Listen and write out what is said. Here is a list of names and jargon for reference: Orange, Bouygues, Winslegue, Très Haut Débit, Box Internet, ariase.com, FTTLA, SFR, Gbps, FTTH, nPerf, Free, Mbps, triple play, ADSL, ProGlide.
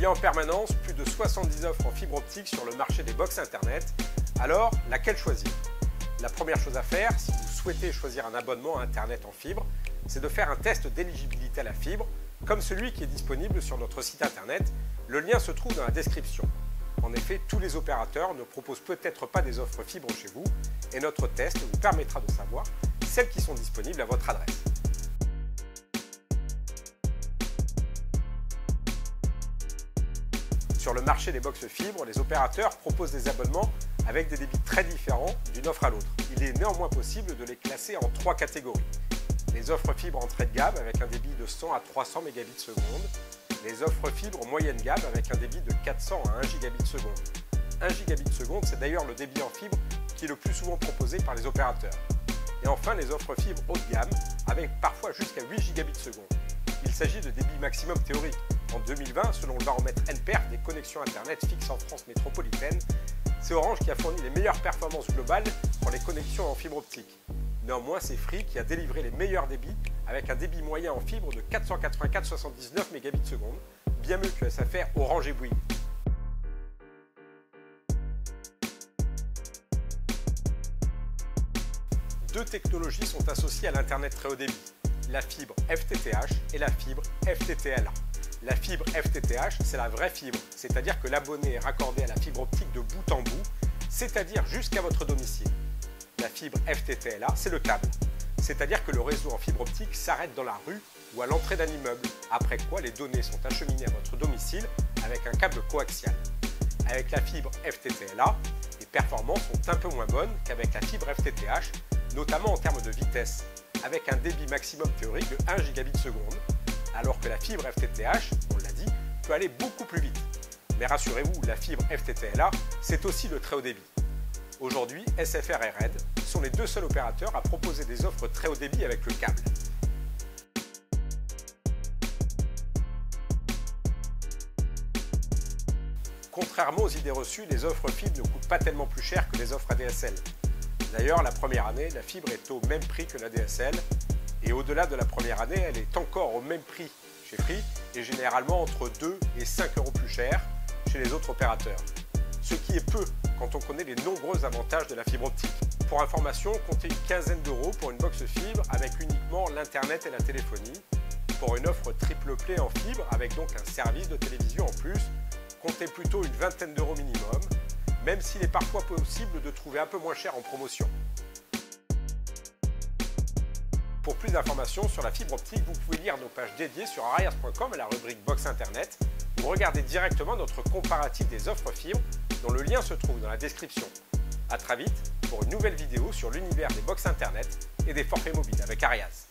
Il y a en permanence plus de 70 offres en fibre optique sur le marché des box internet. Alors, laquelle choisir? La première chose à faire, si vous souhaitez choisir un abonnement à internet en fibre, c'est de faire un test d'éligibilité à la fibre, comme celui qui est disponible sur notre site internet. Le lien se trouve dans la description. En effet, tous les opérateurs ne proposent peut-être pas des offres fibres chez vous, et notre test vous permettra de savoir celles qui sont disponibles à votre adresse. Sur le marché des box fibres, les opérateurs proposent des abonnements avec des débits très différents d'une offre à l'autre. Il est néanmoins possible de les classer en trois catégories. Les offres fibres entrée de gamme avec un débit de 100 à 300 Mbps. Les offres fibres moyenne gamme avec un débit de 400 à 1 Gbps. 1 Gbps, c'est d'ailleurs le débit en fibre qui est le plus souvent proposé par les opérateurs. Et enfin, les offres fibres haut de gamme avec parfois jusqu'à 8 Gbps. Il s'agit de débits maximum théorique. En 2020, selon le baromètre nPerf des connexions internet fixes en France métropolitaine, c'est Orange qui a fourni les meilleures performances globales pour les connexions en fibre optique. Néanmoins, c'est Free qui a délivré les meilleurs débits avec un débit moyen en fibre de 484,79 Mbps, bien mieux que SFR, Orange et Bouygues. Deux technologies sont associées à l'internet très haut débit, la fibre FTTH et la fibre FTTLA. La fibre FTTH, c'est la vraie fibre, c'est-à-dire que l'abonné est raccordé à la fibre optique de bout en bout, c'est-à-dire jusqu'à votre domicile. La fibre FTTLA, c'est le câble, c'est-à-dire que le réseau en fibre optique s'arrête dans la rue ou à l'entrée d'un immeuble, après quoi les données sont acheminées à votre domicile avec un câble coaxial. Avec la fibre FTTLA, les performances sont un peu moins bonnes qu'avec la fibre FTTH, notamment en termes de vitesse, avec un débit maximum théorique de 1 Gbps. Alors que la fibre FTTH, on l'a dit, peut aller beaucoup plus vite. Mais rassurez-vous, la fibre FTTLA, c'est aussi le très haut débit. Aujourd'hui, SFR et RED sont les deux seuls opérateurs à proposer des offres très haut débit avec le câble. Contrairement aux idées reçues, les offres fibres ne coûtent pas tellement plus cher que les offres ADSL. D'ailleurs, la première année, la fibre est au même prix que l'ADSL. Et au-delà de la première année, elle est encore au même prix chez Free et généralement entre 2 et 5 € plus cher chez les autres opérateurs. Ce qui est peu quand on connaît les nombreux avantages de la fibre optique. Pour information, comptez une quinzaine d'euros pour une box fibre avec uniquement l'internet et la téléphonie. Pour une offre triple play en fibre avec donc un service de télévision en plus, comptez plutôt une vingtaine d'euros minimum, même s'il est parfois possible de trouver un peu moins cher en promotion. Pour plus d'informations sur la fibre optique, vous pouvez lire nos pages dédiées sur ariase.com à la rubrique Box Internet ou regarder directement notre comparatif des offres fibres dont le lien se trouve dans la description. A très vite pour une nouvelle vidéo sur l'univers des box Internet et des forfaits mobiles avec Ariase.